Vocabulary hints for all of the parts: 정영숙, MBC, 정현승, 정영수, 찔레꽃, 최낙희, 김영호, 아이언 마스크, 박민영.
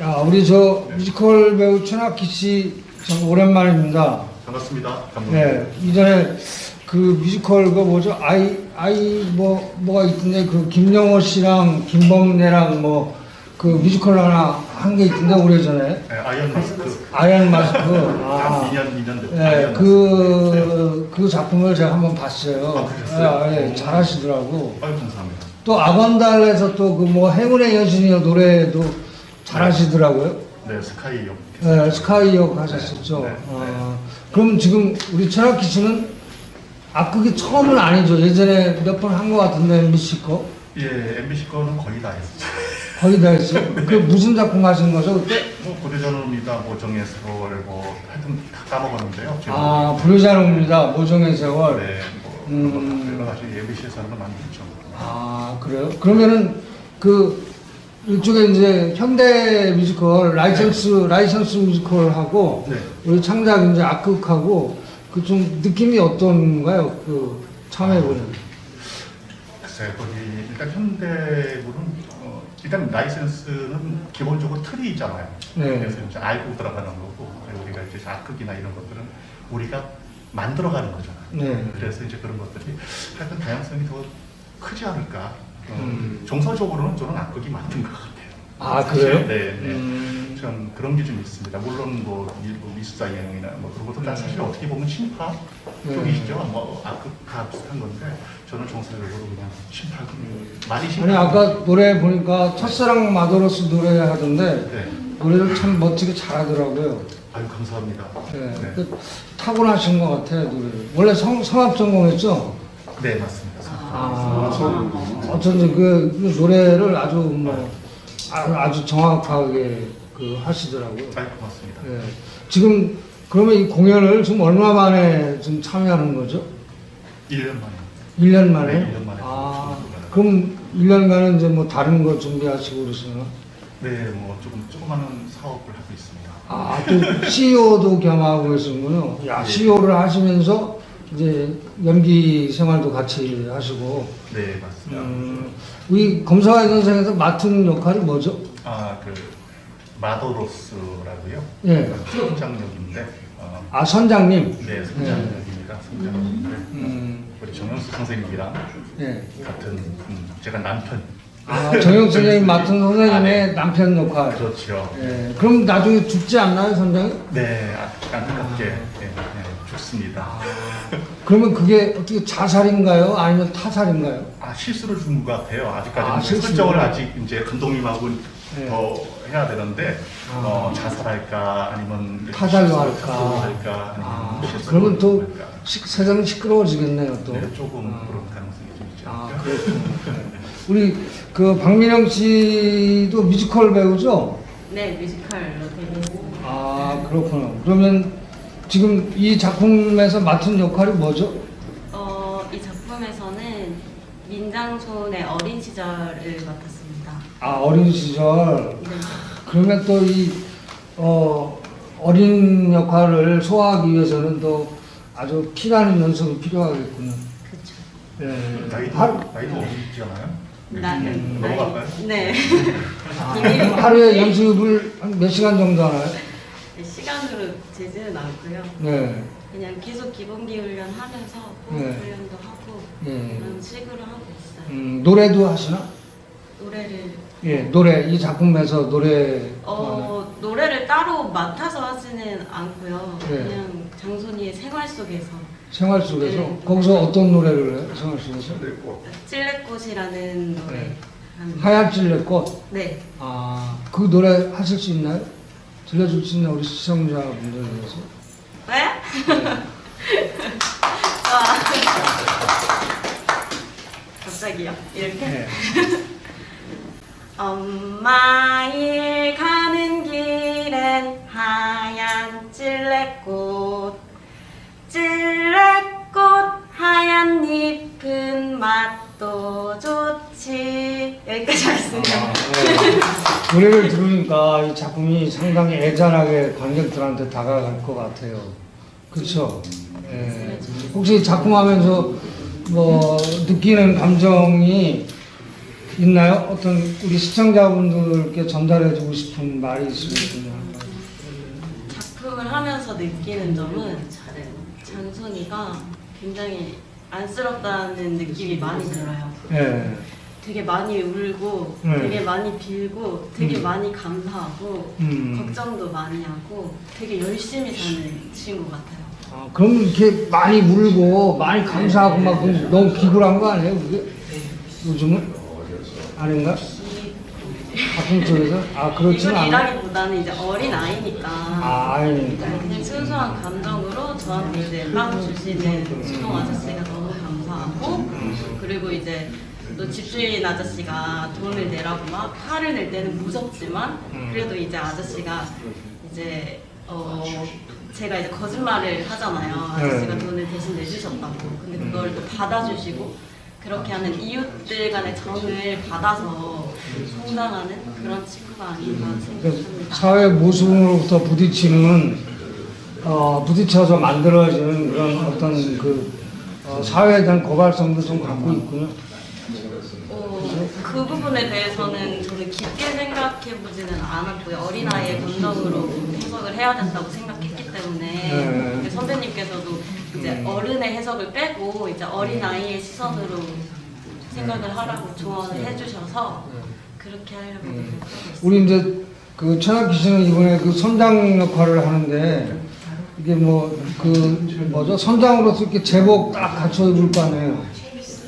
야, 우리 저 뮤지컬 배우 최낙희 씨 참 오랜만입니다. 반갑습니다. 네, 이전에 그 뮤지컬 그 뭐죠? 뭐가 있던데 그 김영호 씨랑 김범래랑 뭐 그 뮤지컬 하나 한 게 있던데 오래전에. 네, 아이언 마스크. 아이언 마스크. 아, 2년 됐죠. 네, 그 작품을 제가 한번 봤어요. 아, 그랬어요? 네, 잘하시더라고. 아유, 감사합니다. 또 아반달에서 또 그 뭐 행운의 여신이여 노래도 잘하시더라고요. 네, 스카이 역. 네, 스카이 역 하셨었죠. 네, 네, 아, 네. 그럼 지금 우리 최낙희 씨는 악극이 처음은 아니죠. 예전에 몇 번 한 것 같은데 MBC 거. 예, MBC 거는 거의 다 했었죠. 거의 다 했어요? 그 무슨 작품 하신 거죠 그때? 뭐 불효자놈이다, 모정의 세월, 뭐 하여튼 다 까먹었는데요. 아, 불효자놈이다, 모정의 세월. 네, 뭐 그런 거 사실 MBC에서는 많이 했죠. 아, 그래요? 그러면은 그 이쪽에 이제 현대 뮤지컬, 라이선스 뮤지컬하고 네. 우리 창작 이제 악극하고 그 좀 느낌이 어떤가요? 그 참여해보는. 글쎄요, 거기 일단 현대물은 일단 라이선스는 기본적으로 틀이 있잖아요. 네. 그래서 이제 알고 들어가는 거고, 우리가 이제 악극이나 이런 것들은 우리가 만들어가는 거잖아요. 네. 그래서 이제 그런 것들이 약간 다양성이 더 크지 않을까. 정서적으로는 저는 악극이 맞는 것 같아요. 아, 그래요? 네, 네. 참 그런 게 좀 있습니다. 물론 뭐 일부 미스사이언이나 뭐 그런 것도 다 사실 어떻게 보면 신파 쪽이시죠. 뭐 악극과 비슷한 건데 저는 정서적으로 그냥 신파 많이 신파. 아니 아까 노래 보니까 첫사랑 마더로스 노래 하던데 네. 노래를 참 멋지게 잘하더라고요. 아유, 감사합니다. 네, 네. 그, 타고나신 것 같아요, 노래. 원래 성악 전공했죠? 네, 맞습니다. 어쩐지 그 노래를 아주 뭐 아주 정확하게 그 하시더라고요. 아, 고맙습니다. 네. 지금 그러면 이 공연을 지금 얼마 만에 지금 참여하는 거죠? 1년 만에. 1년 만에? 네, 1년 만에. 아, 그럼 1년간은 이제 뭐 다른 거 준비하시고 그러시나? 네, 뭐 조그마한 사업을 하고 있습니다. 아, 또 CEO도 겸하고 계시는군요. 야, CEO를 하시면서 이제 연기 생활도 같이 하시고. 네, 맞습니다. 우리 검사와 선생에서 맡은 역할이 뭐죠? 아, 그 마더로스라고요. 네. 선장님인데. 아, 선장님. 네, 선장님입니다. 네. 선장님인데 우리 정영숙 선생님이랑 네. 같은 제가 남편. 아, 정영숙 선생님 맡은 선생님의 남편 역할. 그렇죠. 네. 그럼 나중에 죽지 않나요, 선장님? 네, 안타깝게. 네, 네. 죽습니다. 그러면 그게 어떻게 자살인가요? 아니면 타살인가요? 아, 실수로 죽은 것 같아요. 아직까지는 설정을 아직 이제 감독님하고 네. 더 해야 되는데 자살할까 아니면 타살로 할까? 아, 그러면 또 세상이 시끄러워지겠네요. 또 네, 조금 그런 가능성이 좀 있죠. 아, 그렇군요. 우리 그 박민영 씨도 뮤지컬 배우죠? 네, 뮤지컬로 데뷔했고. 아, 그렇구나. 그러면 지금 이 작품에서 맡은 역할이 뭐죠? 이 작품에서는 민장촌의 어린 시절을 맡았습니다. 아, 어린 시절. 네. 그러면 또 이 어린 역할을 소화하기 위해서는 또 아주 피라는 연습이 필요하겠군요. 그렇죠. 네. 나이도 어리지 않아요? 넘어갈까요? 네. 하루에 연습을 한 몇 시간 정도 하나요? 시간으로 재지는 않고요. 네. 그냥 계속 기본기 훈련 하면서 호흡 네. 훈련도 하고 네. 그런 식으로 하고 있어요. 노래도 하시나? 노래를 예, 노래 이 작품에서 노래 노래를 따로 맡아서 하지는 않고요. 네. 그냥 장손이의 생활 속에서 거기서 어떤 노래를 해요? 생활 속에서? 찔레꽃이라는 노래. 네. 하얀 찔레꽃? 네. 아, 그 노래 하실 수 있나요? 들려줄 수 있는 우리 시청자분들 위해서. 네? 네. 갑자기요? 이렇게? 네. 엄마 일 가는 길엔 하얀 찔레꽃, 찔레꽃 하얀 잎은 맛도 좋지. 여기까지 하겠습니다. 아, 네. 노래를 들으니까 이 작품이 상당히 애잔하게 관객들한테 다가갈 것 같아요. 그렇죠? 네. 혹시 작품하면서 뭐 느끼는 감정이 있나요? 어떤 우리 시청자분들께 전달해주고 싶은 말이 있으시군요. 작품을 하면서 느끼는 점은 장순이가 굉장히 안쓰럽다는 느낌이 많이 들어요. 네. 되게 많이 울고, 네. 되게 많이 빌고, 되게 많이 감사하고, 걱정도 많이 하고, 되게 열심히 사는 친구 같아요. 아, 그럼 이렇게 많이 울고, 많이 감사하고, 네. 막 너무 비굴한 거 아니에요? 그게? 네. 요즘은? 아닌가? 작품 쪽에서? 아, 그렇지는 않아요. 이라기보다는 이제 어린 아이니까. 아, 아이니까. 그냥 순수한 감정으로 저한테 이제 빵 주시는 수동 아저씨가 너무 감사하고, 그리고 이제 또 집주인 아저씨가 돈을 내라고 막 화를 낼 때는 무섭지만, 그래도 이제 아저씨가 이제 제가 이제 거짓말을 하잖아요. 아저씨가 돈을 대신 내주셨다고. 근데 그걸 또 받아주시고, 그렇게 하는 이웃들 간의 정을 받아서 성장하는 그런 친구가 아닌가 생각합니다. 사회 모순으로부터 부딪히는, 부딪혀서 만들어지는 그런 어떤 그 사회에 대한 고발성도 좀 갖고 있군요. 그 부분에 대해서는 저는 깊게 생각해보지는 않았고요. 어린아이의 감정으로 해석을 해야 된다고 생각했기 때문에 네. 선배님께서도 이제 어른의 해석을 빼고 이제 어린아이의 시선으로 생각을 하라고 조언을 해주셔서 그렇게 하려고 우리 이제 그 최낙희 씨는 이번에 그 선장 역할을 하는데 이게 뭐 그 뭐죠? 선장으로서 이렇게 제복 딱 갖춰 입을 거 아니에요.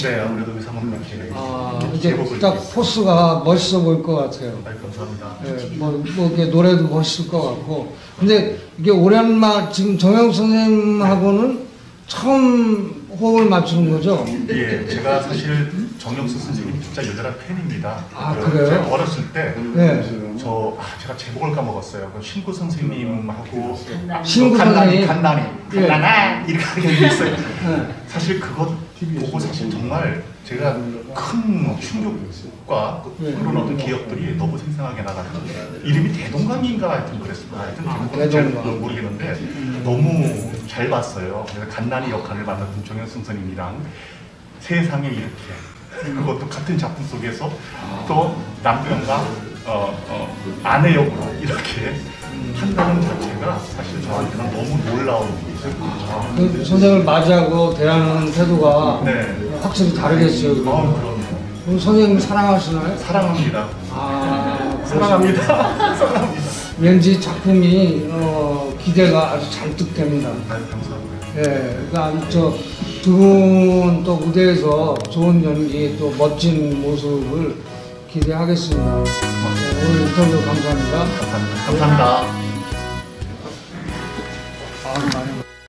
네, 아무래도 상황만큼은 아, 이제 딱 포스가 멋있어 보일 것 같아요. 네, 감사합니다. 네, 뭐 이렇게 노래도 멋있을 것 같고. 근데 이게 오랜만 지금 정영수 선생님하고는 처음 호흡을 맞추는 거죠? 예, 제가 사실 정영수 선생님 진짜 열렬한 팬입니다. 아, 그래요? 제가 어렸을 때 네. 제가 제목을 까먹었어요. 그 신구 선생님하고 신구 선생님 간나니 이렇게 하는 게 있어요. 네. 사실 그것 보고 사실 정말 제가 큰 충격과 그런 어떤 기억들이 너무 생생하게 나가는데 이름이 대동강인가 하여튼 그랬습니다. 하여튼 잘 모르겠는데 너무 잘 봤어요. 그래서 갓난이 역할을 맡았던 정현승 선생님이랑 세상에 이렇게 그것도 같은 작품 속에서 또 남편과 아내 역으로 이렇게 한다는 자체가 사실 저한테는 너무 놀라운 일이죠. 아, 그 선생님을 맞이하고 대하는 태도가 네. 확실히 다르겠어요. 그럼 선생님 사랑하시나요? 사랑합니다. 아, 사랑합니다. 사랑합니다. 왠지 작품이 기대가 아주 잔뜩 됩니다. 네, 감사합니다. 예, 그러니까 두 분 또 무대에서 좋은 연기 또 멋진 모습을 기대하겠습니다. 오늘 인터뷰 감사합니다. 감사합니다. 감사합니다.